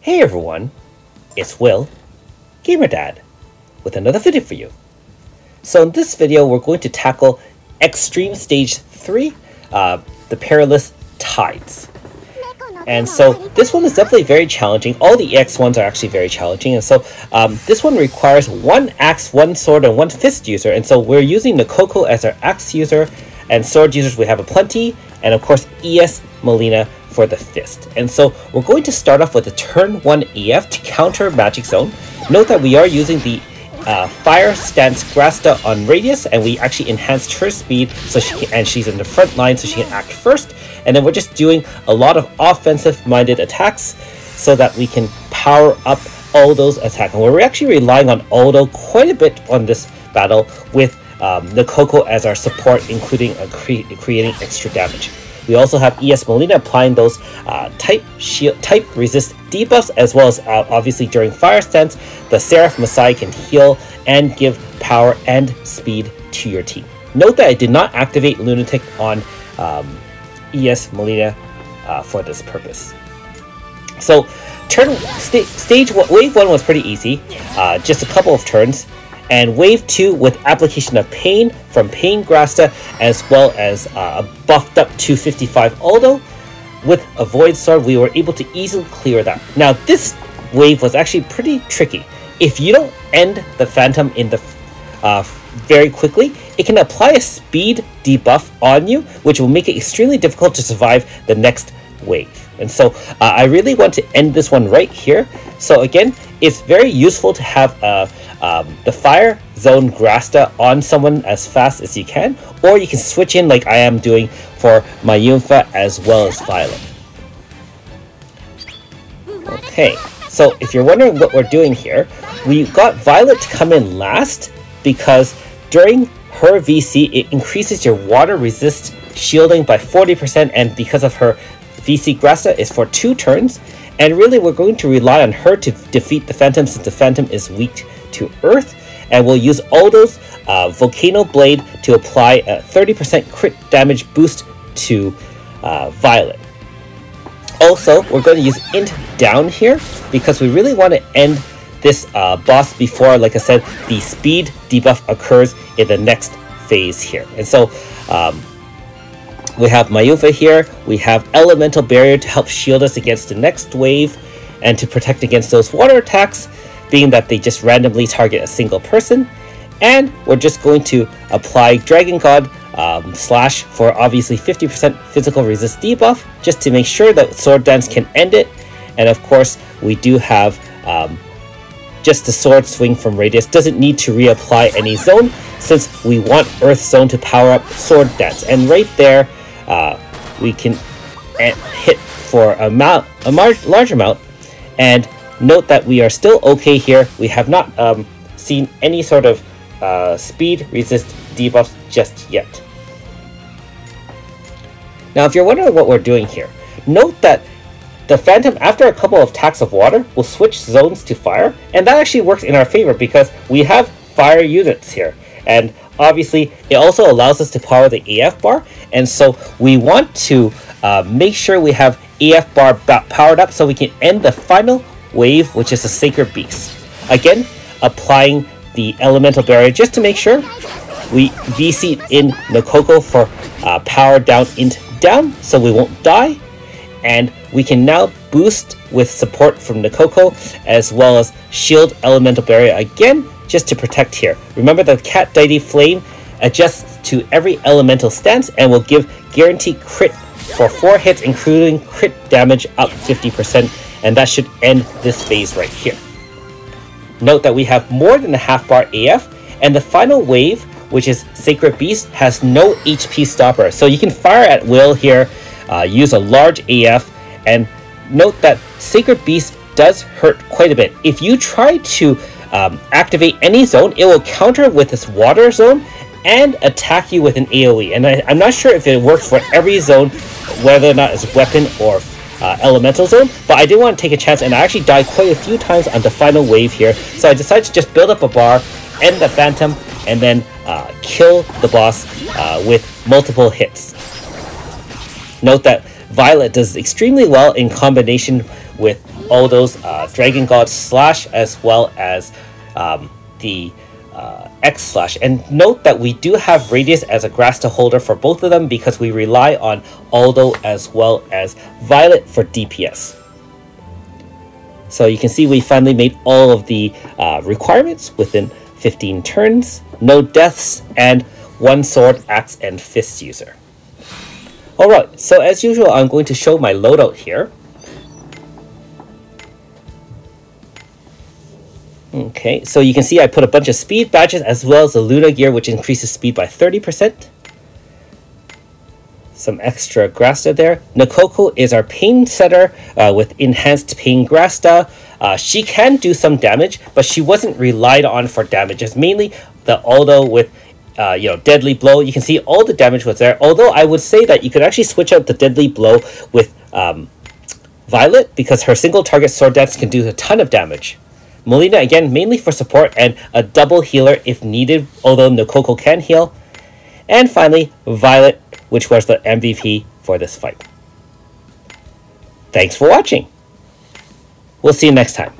Hey everyone, it's Will, GamerDad, with another video for you. So in this video we're going to tackle Extreme Stage 3, the Perilous Tides. And so this one is definitely very challenging. All the EX ones are actually very challenging, and so this one requires one axe, one sword, and one fist user, and so we're using Necoco as our axe user, and sword users we have a plenty, and of course ES Molina for the fist. And so we're going to start off with a turn 1 EF to counter Magic Zone. Note that we are using the Fire Stance Grasta on Radius, and we actually enhanced her speed so she's in the front line so she can act first, and then we're just doing a lot of offensive minded attacks so that we can power up Aldo's attack. And we're actually relying on Aldo quite a bit on this battle with Necoco as our support, including creating extra damage. We also have ES Molina applying those type resist debuffs, as well as obviously during Fire Stance, the Seraph Messiah can heal and give power and speed to your team. Note that I did not activate Lunatic on ES Molina for this purpose. So Wave 1 was pretty easy, just a couple of turns. And Wave 2 with application of Pain from Pain Grasta, as well as a buffed up 255 Aldo with a Void Sword, we were able to easily clear that. Now this wave was actually pretty tricky. If you don't end the Phantom in the very quickly, it can apply a speed debuff on you, which will make it extremely difficult to survive the next wave. And so I really want to end this one right here. So again, it's very useful to have the Fire Zone Grasta on someone as fast as you can, or you can switch in like I am doing for Myunfa as well as Violet. Okay, so if you're wondering what we're doing here, we got Violet to come in last because during her VC it increases your water resist shielding by 40%, and because of her DC Grassa is for 2 turns, and really we're going to rely on her to defeat the Phantom since the Phantom is weak to Earth, and we'll use Aldo's Volcano Blade to apply a 30% crit damage boost to Violet. Also, we're going to use Int Down here because we really want to end this boss before, like I said, the speed debuff occurs in the next phase here. And so we have Myuva here, we have Elemental Barrier to help shield us against the next wave and to protect against those water attacks, being that they just randomly target a single person. And we're just going to apply Dragon God Slash for obviously 50% physical resist debuff, just to make sure that Sword Dance can end it. And of course, we do have just the Sword Swing from Radius. Doesn't need to reapply any zone since we want Earth Zone to power up Sword Dance. And right there, we can hit for a large amount, and note that we are still okay here. We have not seen any sort of speed resist debuffs just yet. Now if you're wondering what we're doing here, note that the Phantom, after a couple of attacks of water, will switch zones to fire, and that actually works in our favor because we have fire units here, and obviously it also allows us to power the AF bar, and so we want to make sure we have AF bar powered up so we can end the final wave, which is the Sacred Beast. Again, applying the Elemental Barrier just to make sure we VC in Necoco for power down Int Down so we won't die, and we can now boost with support from Necoco as well as shield Elemental Barrier again just to protect here. Remember the Cat Deity Flame adjusts to every elemental stance and will give guaranteed crit for 4 hits, including crit damage up 50%, and that should end this phase right here. Note that we have more than a half bar AF, and the final wave, which is Sacred Beast, has no HP stopper, so you can fire at will here, use a large AF, and note that Sacred Beast does hurt quite a bit. If you try to activate any zone, it will counter with this water zone and attack you with an AoE, and I'm not sure if it works for every zone, whether or not it's weapon or elemental zone, but I did want to take a chance, and I actually died quite a few times on the final wave here, so I decided to just build up a bar, end the Phantom, and then kill the boss with multiple hits. Note that Violet does extremely well in combination with Aldo's Dragon God Slash, as well as the X Slash. And note that we do have Radius as a Grasta holder for both of them because we rely on Aldo as well as Violet for DPS. So you can see we finally made all of the requirements within 15 turns, no deaths, and one sword, axe, and fist user. Alright, so as usual, I'm going to show my loadout here. Okay, so you can see I put a bunch of speed badges as well as the Luna Gear, which increases speed by 30%. Some extra Grasta there. Necoco is our Pain setter with Enhanced Pain Grasta. She can do some damage, but she wasn't relied on for damage. It's mainly the Aldo with Deadly Blow. You can see all the damage was there. Although I would say that you could actually switch out the Deadly Blow with Violet, because her single target Sword Dance can do a ton of damage. Molina, again, mainly for support and a double healer if needed, although Necoco can heal. And finally, Violet, which was the MVP for this fight. Thanks for watching. We'll see you next time.